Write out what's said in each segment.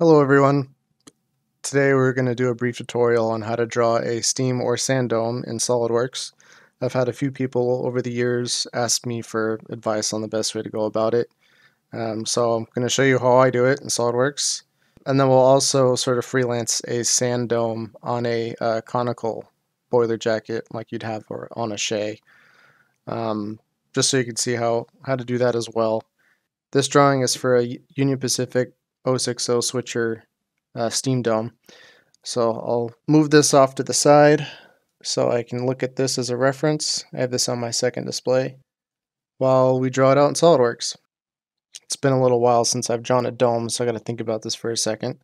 Hello everyone. Today we're going to do a brief tutorial on how to draw a steam or sand dome in SolidWorks. I've had a few people over the years ask me for advice on the best way to go about it. So I'm going to show you how I do it in SolidWorks. And then we'll also sort of freelance a sand dome on a conical boiler jacket like you'd have or on a Shay. Just so you can see how to do that as well. This drawing is for a Union Pacific 060 switcher steam dome. So I'll move this off to the side so I can look at this as a reference. I have this on my second display while we draw it out in SolidWorks. It's been a little while since I've drawn a dome, so I gotta think about this for a second.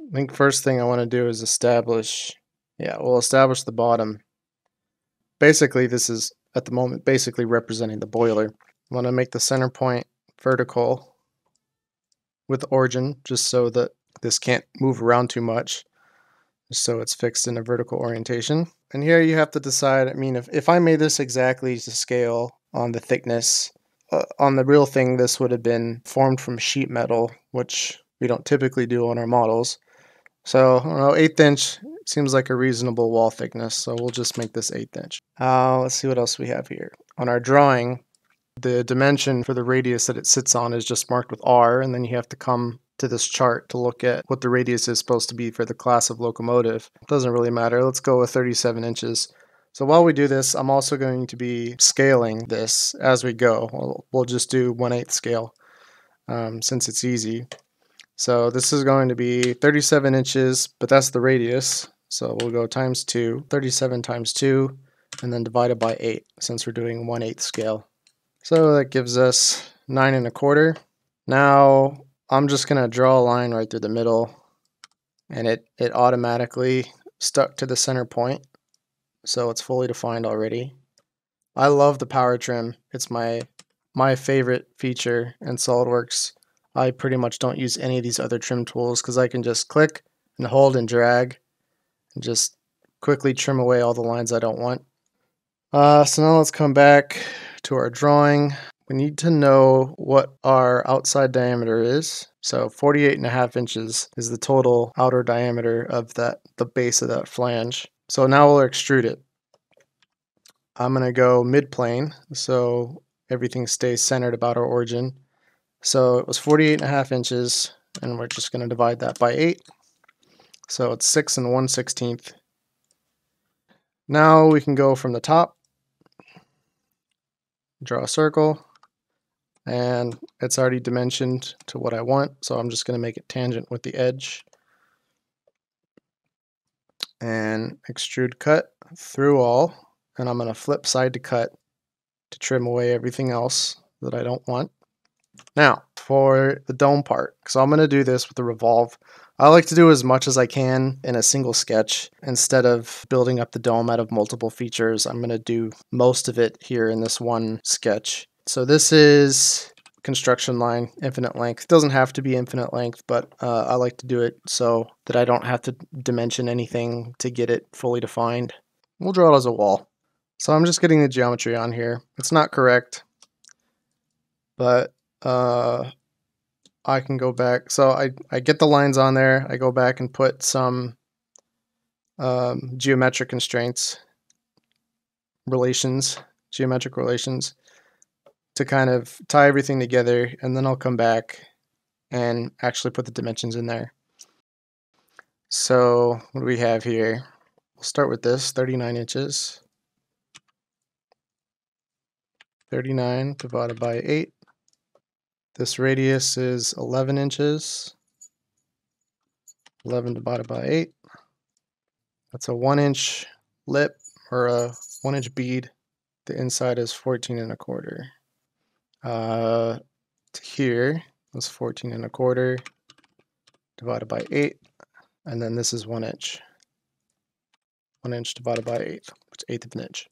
I think first thing I want to do is establish the bottom. Basically this is at the moment basically representing the boiler. I want to make the center point vertical with origin, just so that this can't move around too much, so it's fixed in a vertical orientation. And here you have to decide, I mean, if I made this exactly to scale on the thickness, on the real thing this would have been formed from sheet metal, which we don't typically do on our models. So, I don't know, 1/8 inch seems like a reasonable wall thickness, so we'll just make this 1/8 inch. Let's see what else we have here. On our drawing, the dimension for the radius that it sits on is just marked with R, and then you have to come to this chart to look at what the radius is supposed to be for the class of locomotive. It doesn't really matter. Let's go with 37 inches. So while we do this, I'm also going to be scaling this as we go. We'll just do 1/8 scale since it's easy. So this is going to be 37 inches, but that's the radius. So we'll go times 2, 37 times 2, and then divided by 8 since we're doing 1/8 scale. So that gives us 9 1/4. Now I'm just going to draw a line right through the middle, and it automatically stuck to the center point, so it's fully defined already. I love the power trim. It's my favorite feature in SolidWorks. I pretty much don't use any of these other trim tools because I can just click and hold and drag and just quickly trim away all the lines I don't want. So now let's come back to our drawing. We need to know what our outside diameter is. So 48.5 inches is the total outer diameter of the base of that flange. So now we'll extrude it. I'm going to go mid-plane, so everything stays centered about our origin. So it was 48.5 inches, and we're just going to divide that by 8. So it's 6 1/16. Now we can go from the top, draw a circle, and it's already dimensioned to what I want, so I'm just going to make it tangent with the edge and extrude cut through all, and I'm going to flip side to cut to trim away everything else that I don't want. Now for the dome part, so I'm going to do this with the revolve. I like to do as much as I can in a single sketch instead of building up the dome out of multiple features. I'm going to do most of it here in this one sketch. So this is construction line, infinite length. It doesn't have to be infinite length, but I like to do it so that I don't have to dimension anything to get it fully defined. We'll draw it as a wall. So I'm just getting the geometry on here. It's not correct, but I can go back. So I get the lines on there. I go back and put some geometric constraints, geometric relations to kind of tie everything together, and then I'll come back and actually put the dimensions in there. So what do we have here? We'll start with this, 39 inches. 39 divided by 8. This radius is 11 inches, 11 divided by 8. That's a 1 inch lip or a 1 inch bead. The inside is 14 1/4. To here was 14 1/4 divided by 8. And then this is 1 inch. 1 inch divided by 8, it's 1/8 of an inch.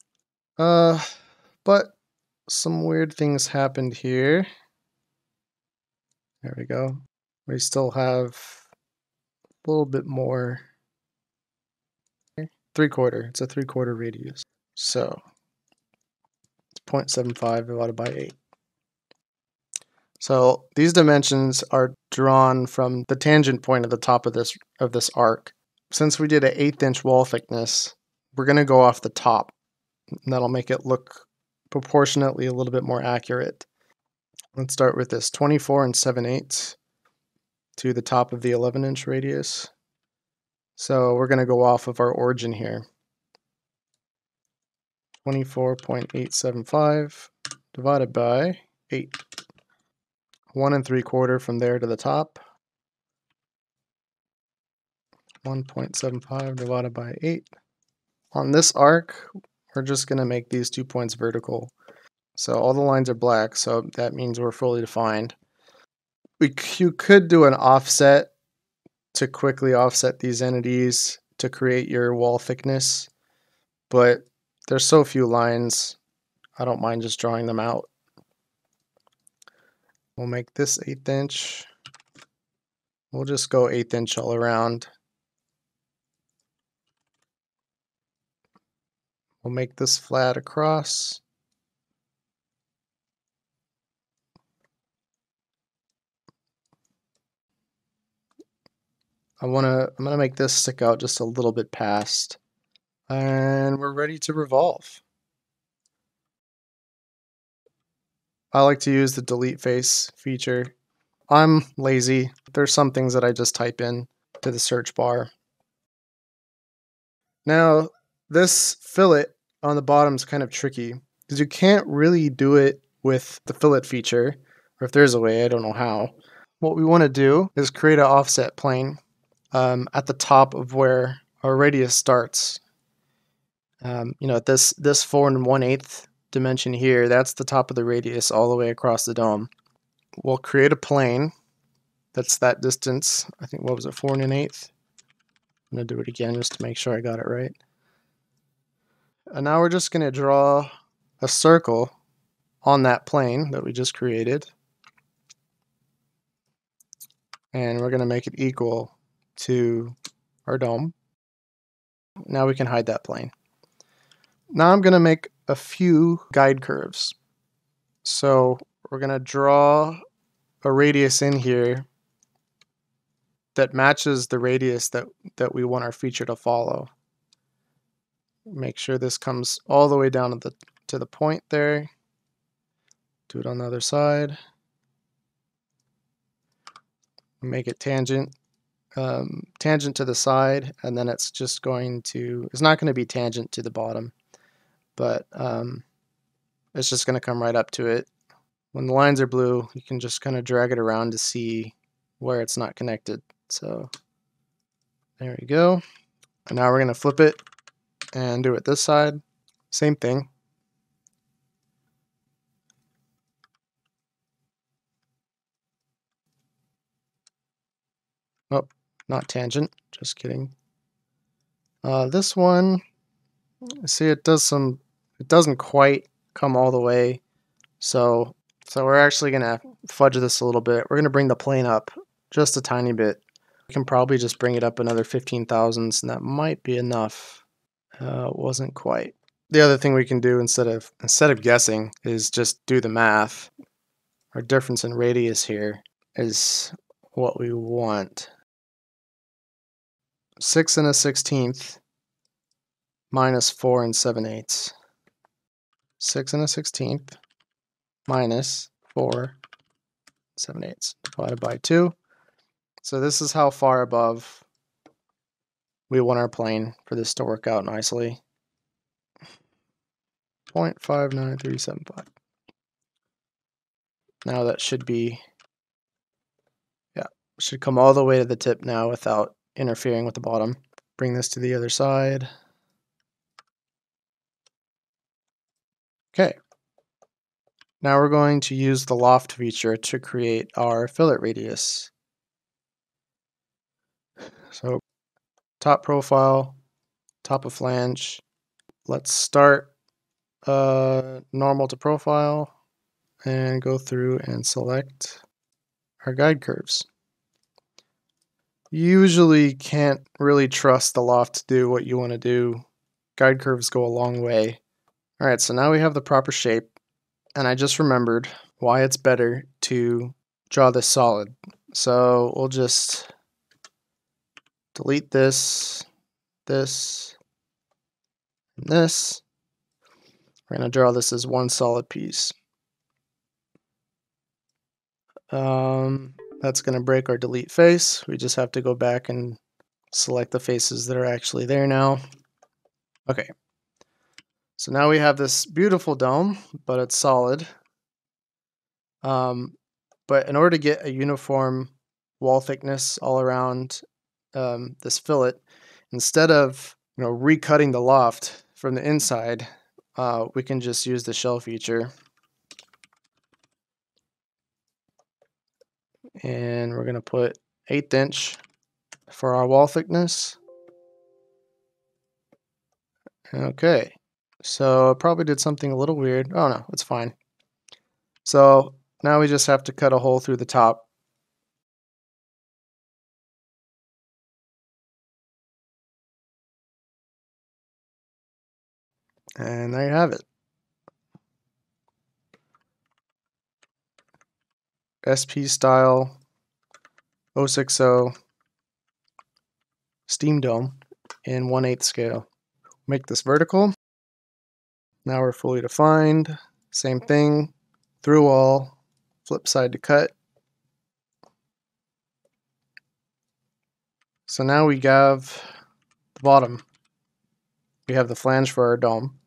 But some weird things happened here. There we go. We still have a little bit more. 3/4. It's a 3/4 radius. So it's 0.75 divided by 8. So these dimensions are drawn from the tangent point at the top of this arc. Since we did an 1/8 inch wall thickness, we're going to go off the top, and that'll make it look proportionately a little bit more accurate. Let's start with this 24 7/8 to the top of the 11-inch radius. So we're going to go off of our origin here. 24.875 divided by 8. 1 3/4 from there to the top. 1.75 divided by 8. On this arc, we're just going to make these 2 points vertical. So all the lines are black, so that means we're fully defined. You could do an offset to quickly offset these entities to create your wall thickness, but there's so few lines, I don't mind just drawing them out. We'll make this 1/8 inch. We'll just go 1/8 inch all around. We'll make this flat across. I'm gonna make this stick out just a little bit past, and we're ready to revolve. I like to use the delete face feature. I'm lazy. There's some things that I just type in to the search bar. Now, this fillet on the bottom is kind of tricky because you can't really do it with the fillet feature, or if there's a way, I don't know how. What we want to do is create an offset plane at the top of where our radius starts. You know, this 4 1/8 dimension here, that's the top of the radius all the way across the dome. We'll create a plane that's that distance. I think, what was it, 4 1/8? I'm going to do it again just to make sure I got it right. And now we're just going to draw a circle on that plane that we just created. And we're going to make it equal to our dome. Now we can hide that plane. Now I'm going to make a few guide curves. So we're going to draw a radius in here that matches the radius that we want our feature to follow. Make sure this comes all the way down to the point there. Do it on the other side. Make it tangent. Tangent to the side, and then it's just going to, it's not going to be tangent to the bottom, but it's just going to come right up to it. When the lines are blue, you can just kind of drag it around to see where it's not connected. So there we go. And now we're going to flip it and do it this side. Same thing. Oh, not tangent, just kidding. This one, see, it doesn't quite come all the way, so we're actually gonna fudge this a little bit. We're gonna bring the plane up just a tiny bit. We can probably just bring it up another 15 thousandths, and that might be enough. Wasn't quite. The other thing we can do instead of guessing is just do the math. Our difference in radius here is what we want. 6 1/16 minus 4 7/8. 6 1/16 minus 4 7/8 divided by 2. So this is how far above we want our plane for this to work out nicely. 0.59375. Now that should be, yeah, should come all the way to the tip now without interfering with the bottom. Bring this to the other side. Okay. Now we're going to use the loft feature to create our fillet radius. So top profile, top of flange. Let's start normal to profile and go through and select our guide curves. Usually can't really trust the loft to do what you want to do. Guide curves go a long way. All right, so now we have the proper shape, and I just remembered why it's better to draw this solid. So we'll just delete this, this, and this. We're going to draw this as one solid piece. That's going to break our delete face. We just have to go back and select the faces that are actually there now. Okay. So now we have this beautiful dome, but it's solid. But in order to get a uniform wall thickness all around this fillet, instead of recutting the loft from the inside, we can just use the shell feature. And we're going to put 1/8" for our wall thickness. Okay, so I probably did something a little weird. Oh no, it's fine. So now we just have to cut a hole through the top. And there you have it. SP style 060 steam dome in 1/8 scale. Make this vertical. Now we're fully defined. Same thing, through wall, flip side to cut. So now we have the bottom. We have the flange for our dome.